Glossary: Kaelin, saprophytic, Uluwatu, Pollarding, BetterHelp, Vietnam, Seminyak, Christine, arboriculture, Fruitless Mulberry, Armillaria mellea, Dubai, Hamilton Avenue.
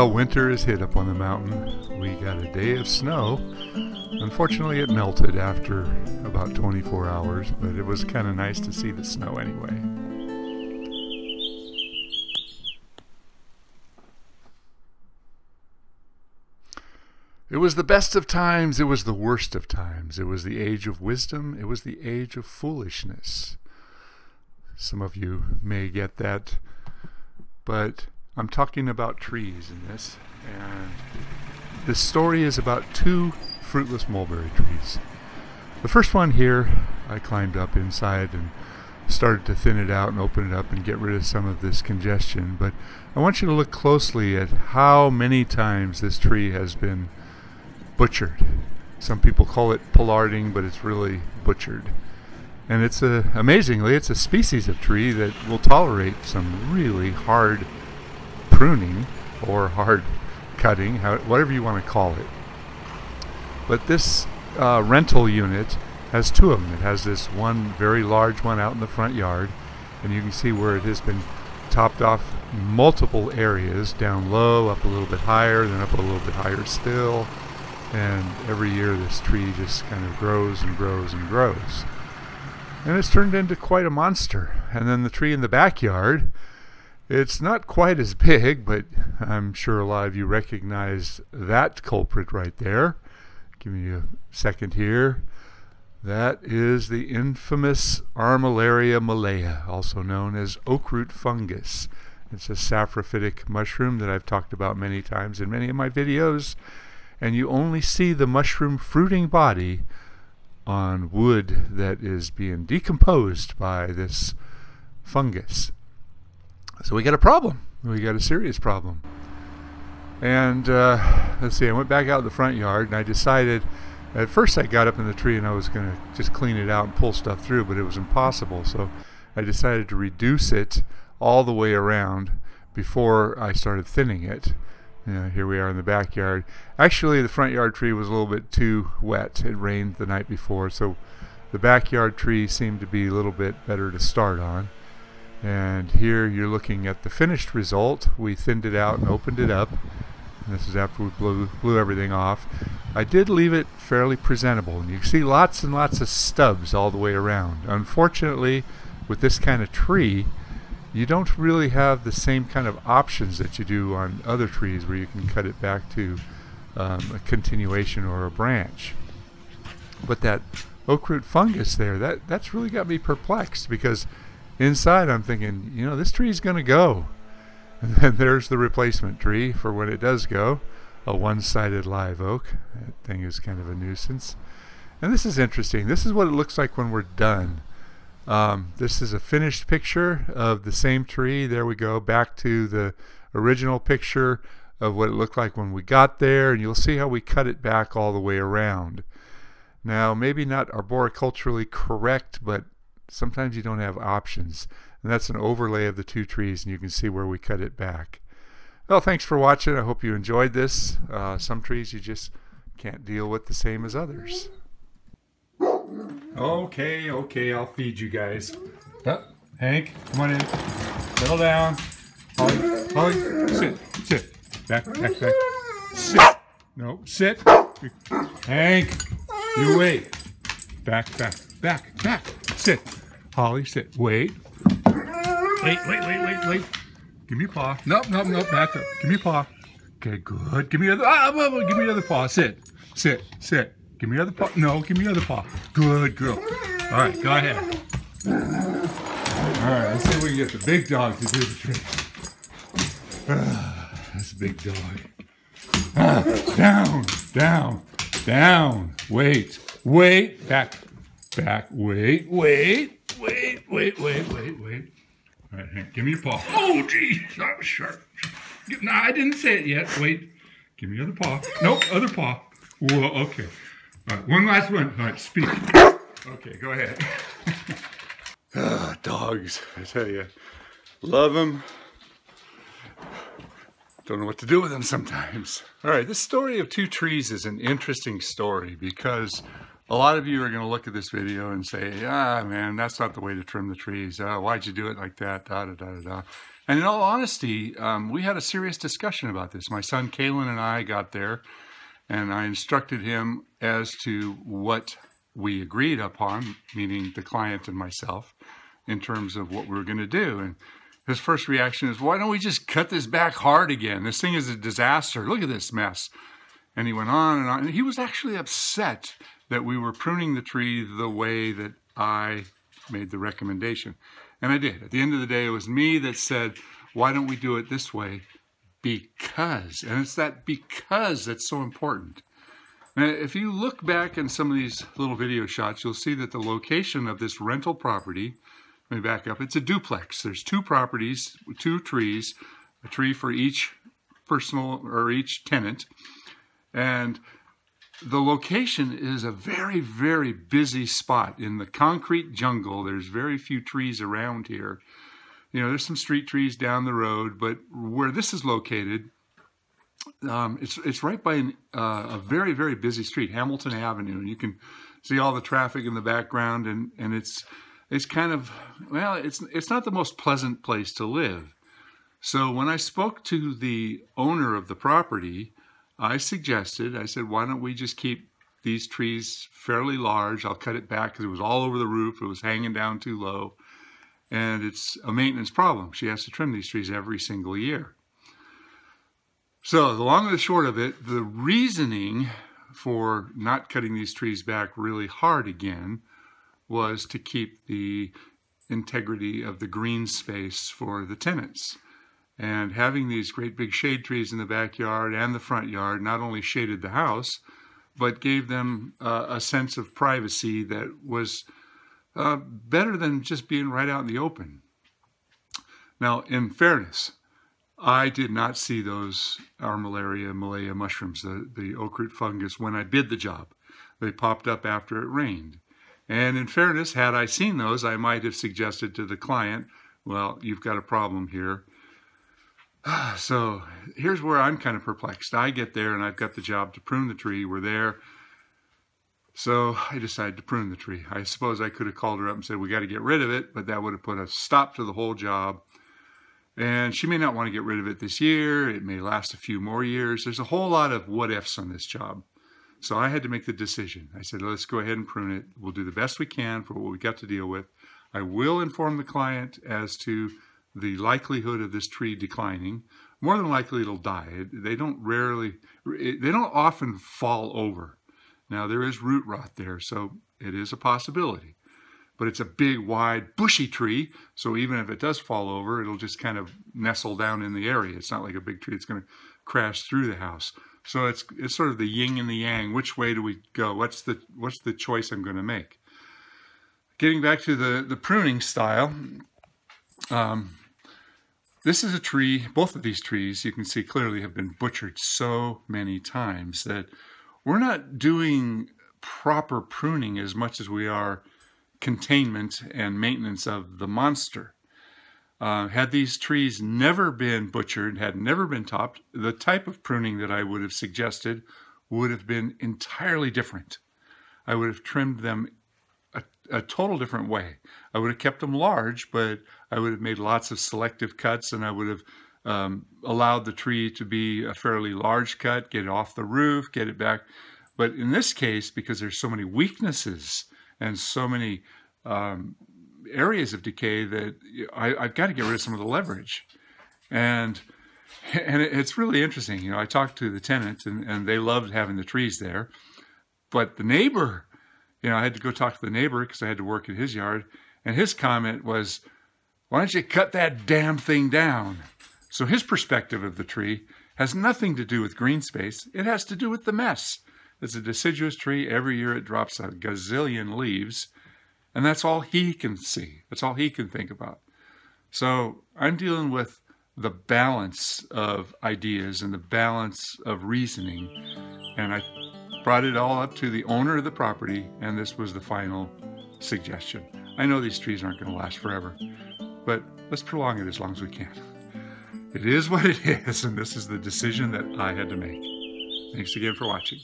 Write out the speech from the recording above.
Well, winter has hit up on the mountain. We got a day of snow. Unfortunately, it melted after about 24 hours, but it was kind of nice to see the snow anyway. It was the best of times, it was the worst of times. It was the age of wisdom, it was the age of foolishness. Some of you may get that, but I'm talking about trees in this. And this story is about two fruitless mulberry trees. The first one here, I climbed up inside and started to thin it out and open it up and get rid of some of this congestion. But I want you to look closely at how many times this tree has been butchered. Some people call it pollarding, but it's really butchered. And it's amazingly, it's a species of tree that will tolerate some really hard pruning or hard cutting, whatever you want to call it. But this rental unit has two of them. It has this one very large one out in the front yard, and you can see where it has been topped off multiple areas, down low, up a little bit higher, then up a little bit higher still. And every year this tree just kind of grows and grows and grows. And it's turned into quite a monster. And then the tree in the backyard, it's not quite as big, but I'm sure a lot of you recognize that culprit right there. Give me a second here. That is the infamous Armillaria mellea, also known as oak root fungus. It's a saprophytic mushroom that I've talked about many times in many of my videos, and you only see the mushroom fruiting body on wood that is being decomposed by this fungus. So we got a problem. We got a serious problem. And let's see, I went back out in the front yard and I decided, at first I got up in the tree and I was going to just clean it out and pull stuff through, but it was impossible. So I decided to reduce it all the way around before I started thinning it. And here we are in the backyard. Actually, the front yard tree was a little bit too wet. It rained the night before, so the backyard tree seemed to be a little bit better to start on. And here you're looking at the finished result. We thinned it out and opened it up. This is after we blew everything off. I did leave it fairly presentable, and you can see lots and lots of stubs all the way around. Unfortunately, with this kind of tree, you don't really have the same kind of options that you do on other trees where you can cut it back to a continuation or a branch. But that oak root fungus there, that's really got me perplexed, because inside I'm thinking, you know, this tree's going to go. And then there's the replacement tree for when it does go, a one-sided live oak. That thing is kind of a nuisance. And this is interesting. This is what it looks like when we're done. This is a finished picture of the same tree. There we go, back to the original picture of what it looked like when we got there. And you'll see how we cut it back all the way around. Now, maybe not arboriculturally correct, but sometimes you don't have options. And that's an overlay of the two trees, and you can see where we cut it back. Well, thanks for watching. I hope you enjoyed this. Some trees you just can't deal with the same as others. Okay, okay, I'll feed you guys. Oh, Hank, come on in. Settle down. Holly, Holly, sit, sit. Back, back, back. Sit. No, sit. Hank, you wait. Back, back, back, back. Sit. Holly, sit. Wait. Wait, wait, wait, wait, wait. Give me a paw. Nope, nope, nope. Back up. Give me a paw. Okay, good. Give me another. Ah, whoa, whoa, give me another paw. Sit, sit, sit. Give me another paw. No, give me another paw. Good girl. All right, go ahead. All right, let's see if we can get the big dog to do the trick. Ah, that's a big dog. Ah, down, down, down. Wait, wait, back, back. Wait, wait, wait, wait, wait, wait, wait. All right, Hank, give me your paw. Oh, geez, that was sharp. No, I didn't say it yet. Wait. Give me your other paw. Nope, other paw. Whoa, okay. All right, one last one. All right, speak. Okay, go ahead. Dogs, I tell you. Love them. Don't know what to do with them sometimes. All right, this story of two trees is an interesting story because A lot of you are going to look at this video and say, ah, man, that's not the way to trim the trees. Why'd you do it like that? Da, da, da, da. And in all honesty, we had a serious discussion about this. My son Kaelin and I got there, and I instructed him as to what we agreed upon, meaning the client and myself, in terms of what we were going to do. And his first reaction is, why don't we just cut this back hard again? This thing is a disaster. Look at this mess. And he went on and on. And he was actually upset that we were pruning the tree the way that I made the recommendation. And I did. At the end of the day, it was me that said, why don't we do it this way? Because. And it's that because that's so important. Now, if you look back in some of these little video shots, you'll see that the location of this rental property, let me back up, it's a duplex. There's two properties, two trees, a tree for each personal or each tenant. And the location is a very, very busy spot in the concrete jungle. There's very few trees around here. You know, there's some street trees down the road, but where this is located, it's right by a very, very busy street, Hamilton Avenue. And you can see all the traffic in the background, and it's kind of, well, it's not the most pleasant place to live. So when I spoke to the owner of the property, I suggested, I said, why don't we just keep these trees fairly large? I'll cut it back because it was all over the roof. It was hanging down too low. And it's a maintenance problem. She has to trim these trees every single year. So the long and the short of it, the reasoning for not cutting these trees back really hard again was to keep the integrity of the green space for the tenants. And having these great big shade trees in the backyard and the front yard not only shaded the house, but gave them a sense of privacy that was better than just being right out in the open. Now, in fairness, I did not see those Armillaria mellea mushrooms, the oak root fungus, when I bid the job. They popped up after it rained. And in fairness, had I seen those, I might have suggested to the client, well, you've got a problem here. So here's where I'm kind of perplexed. I get there and I've got the job to prune the tree. We're there. So I decided to prune the tree. I suppose I could have called her up and said, we got to get rid of it, but that would have put a stop to the whole job. And she may not want to get rid of it this year. It may last a few more years. There's a whole lot of what ifs on this job. So I had to make the decision. I said, let's go ahead and prune it. We'll do the best we can for what we've got to deal with. I will inform the client as to the likelihood of this tree declining. More than likely it'll die. They don't often fall over. Now there is root rot there, so it is a possibility. But it's a big, wide, bushy tree, so even if it does fall over, it'll just kind of nestle down in the area. It's not like a big tree that's going to crash through the house. So it's sort of the yin and the yang. Which way do we go? What's the choice I'm going to make? Getting back to the pruning style, this is a tree, both of these trees, you can see clearly have been butchered so many times that we're not doing proper pruning as much as we are containment and maintenance of the monster. Had these trees never been butchered, had never been topped, the type of pruning that I would have suggested would have been entirely different. I would have trimmed them a total different way. I would have kept them large, but I would have made lots of selective cuts, and I would have allowed the tree to be a fairly large cut, get it off the roof, get it back. But in this case, because there's so many weaknesses and so many areas of decay, that I've got to get rid of some of the leverage. And it's really interesting. You know, I talked to the tenants, and they loved having the trees there, but the neighbor, you know, I had to go talk to the neighbor because I had to work in his yard. And his comment was, why don't you cut that damn thing down? So his perspective of the tree has nothing to do with green space. It has to do with the mess. It's a deciduous tree. Every year it drops a gazillion leaves. And that's all he can see. That's all he can think about. So I'm dealing with the balance of ideas and the balance of reasoning. And I brought it all up to the owner of the property, and this was the final suggestion. I know these trees aren't going to last forever, but let's prolong it as long as we can. It is what it is, and this is the decision that I had to make. Thanks again for watching.